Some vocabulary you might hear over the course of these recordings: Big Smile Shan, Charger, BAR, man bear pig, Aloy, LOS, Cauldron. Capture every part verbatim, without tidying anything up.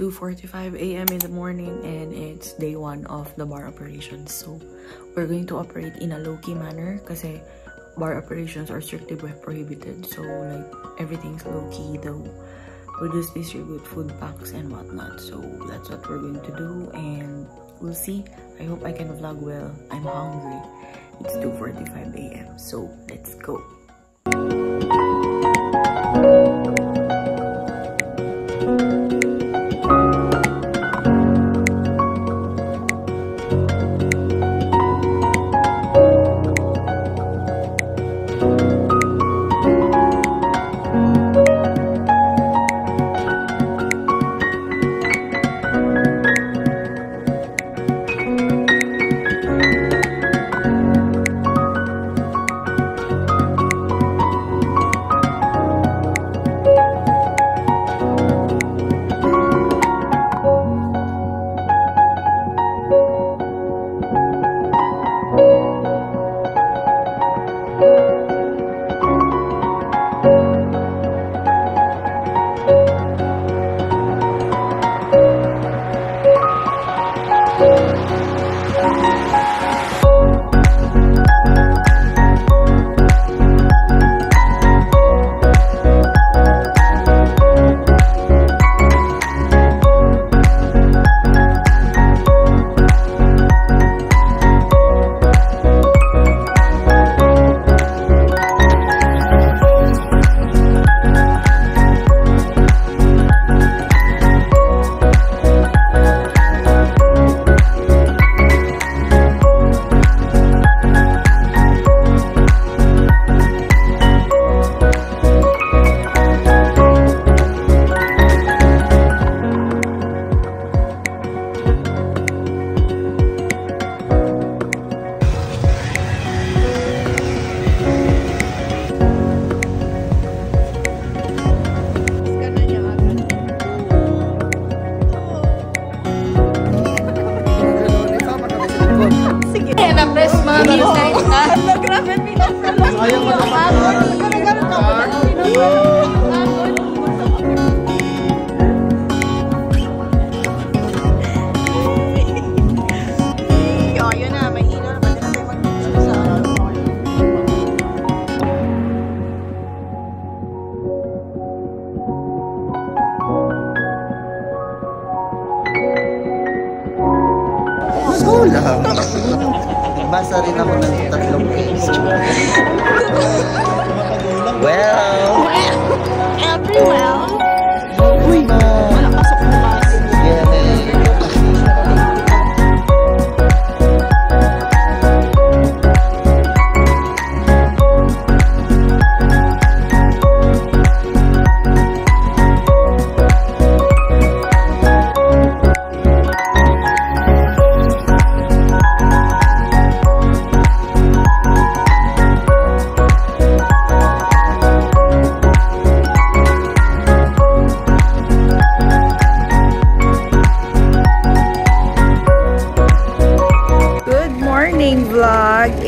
two forty-five a m in the morning, and it's day one of the bar operations. So we're going to operate in a low-key manner kasi bar operations are strictly prohibited. So like everything's low-key, though we just distribute food packs and whatnot. So that's what we're going to do, and we'll see. I hope I can vlog well. I'm hungry. It's two forty-five a m So let's go. Basa rin ako ng tatlong page. Well! Everywhere! Uy! Wala pasok na pas.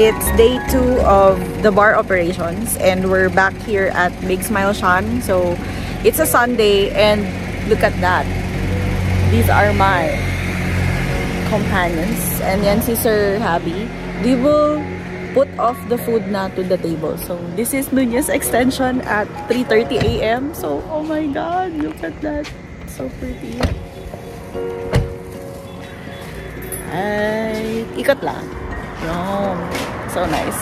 It's day two of the bar operations, and we're back here at Big Smile Shan. So it's a Sunday, and look at that. These are my companions, and yan si Sir Habi. We will put off the food na to the table. So this is Nunez Extension at three thirty a m So oh my God, look at that. It's so pretty. Ay, ikot lang. Yum. So nice.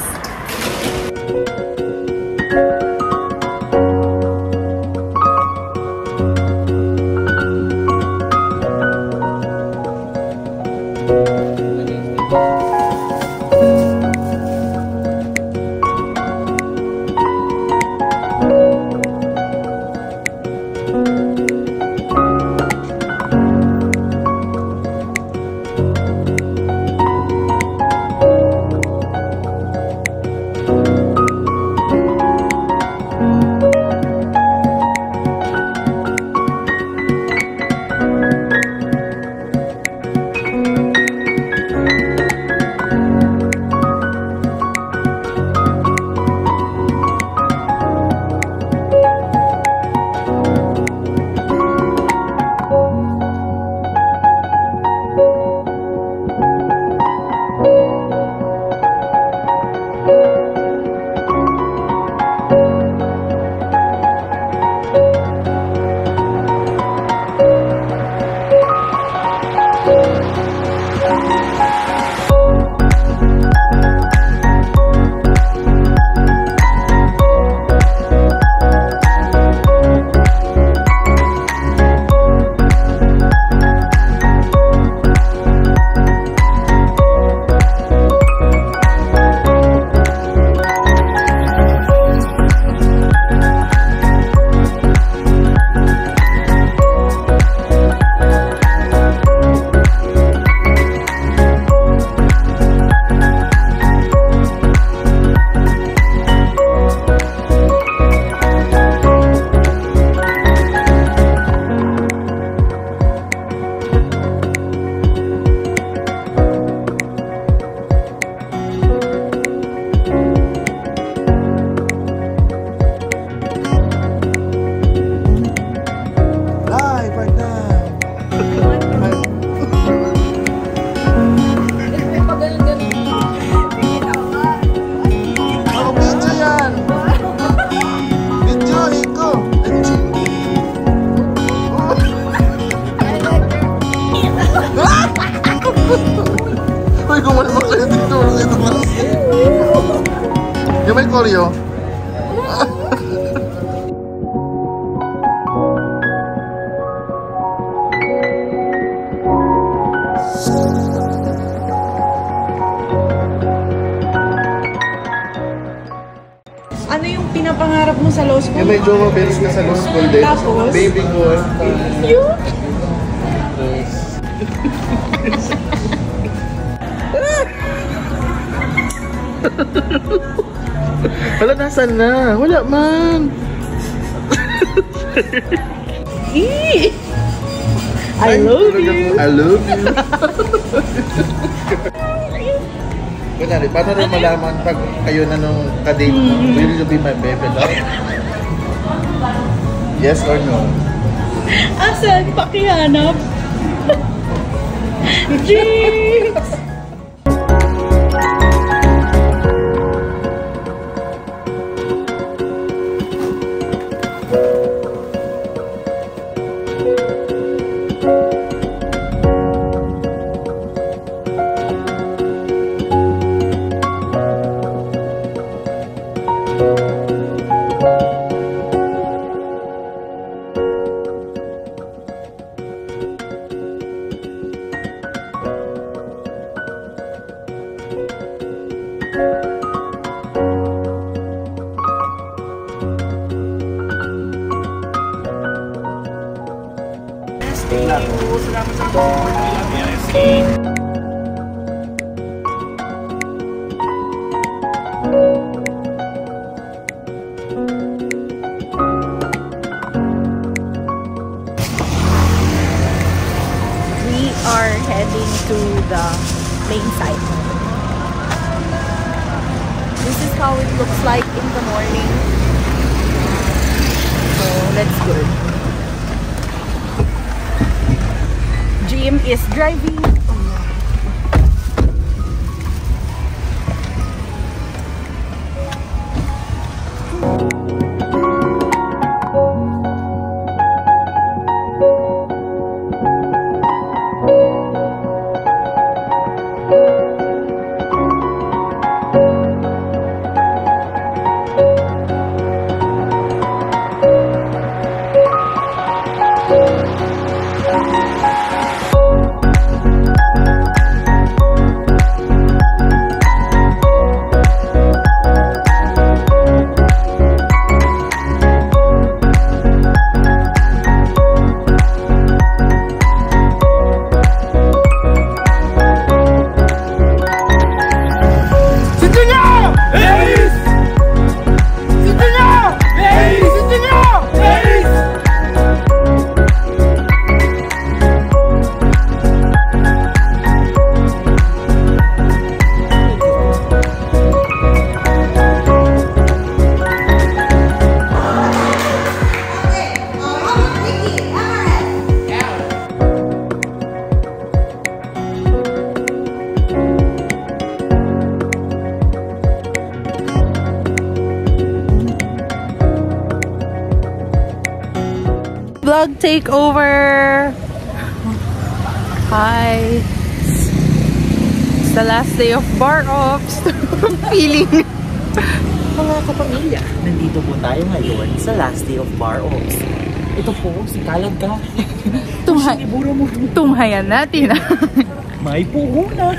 Uy, cómo le sale esto, bro. Yo me corrió. Ano yung pinapangarap mo sa law school? Yung medyo mabilis ka sa law school din. Tapos? Baby girl. Yun! Wala, nasan na? Wala, man! Eee! I love you! I love you! Kunwari, paano rin malaman pag kayo na nung kadate mo, will you be my baby love? Yes or no? Asan? Pakihanap? Jeez! Salamat sa pag-amin. We are heading to the main site. This is how it looks like in the morning. So let's go. Jim is driving. Oh no. Vlog takeover! Hi! It's the last day of bar offs. Feeling! Mga kapamilya, nandito po tayo ngayon sa last day of bar offs. Ito po, si Kalad ka. Tunghay, tunghayan natin. May puhunan!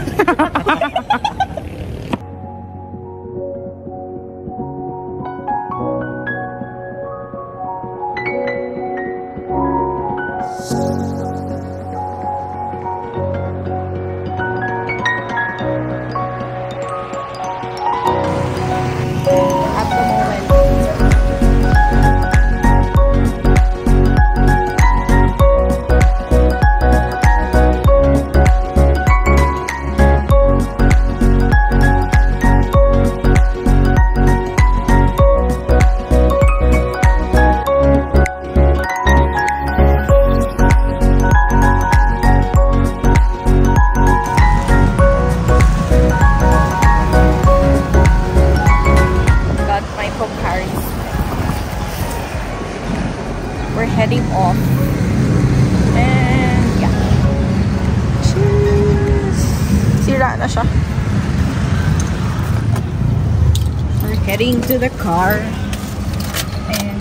na siya. We're heading to the car and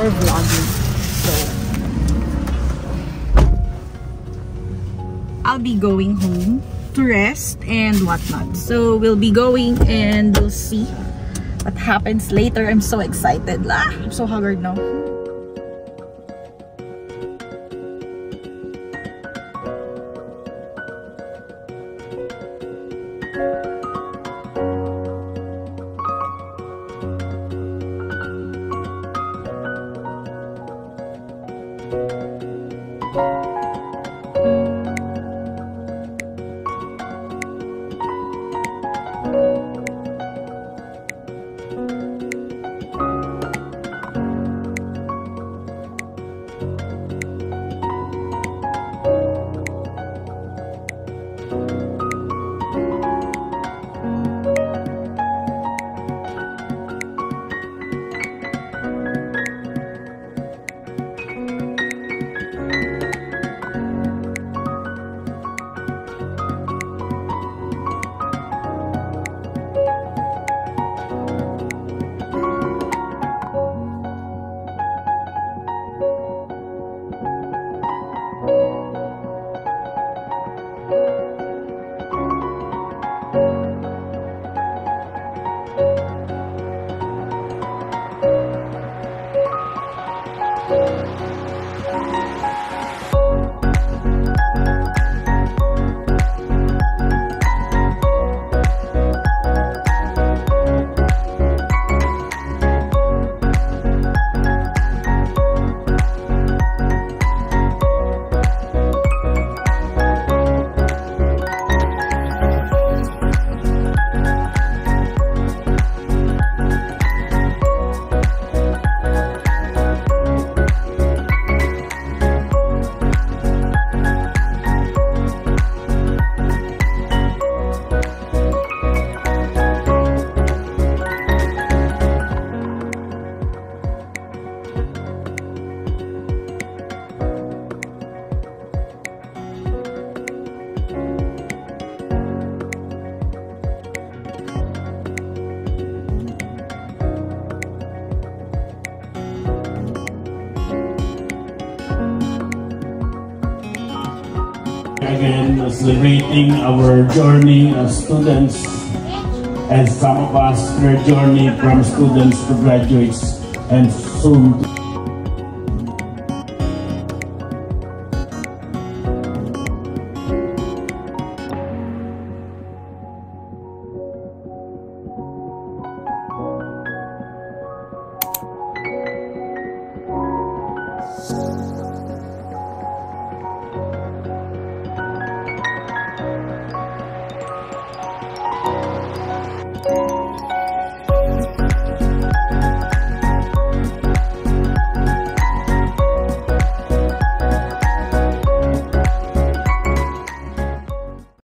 we're vlogging. So I'll be going home to rest and whatnot. So we'll be going and we'll see what happens later. I'm so excited. Ah, I'm so hungry now. Again, celebrating our journey as students, and some of us, their journey from students to graduates and soon to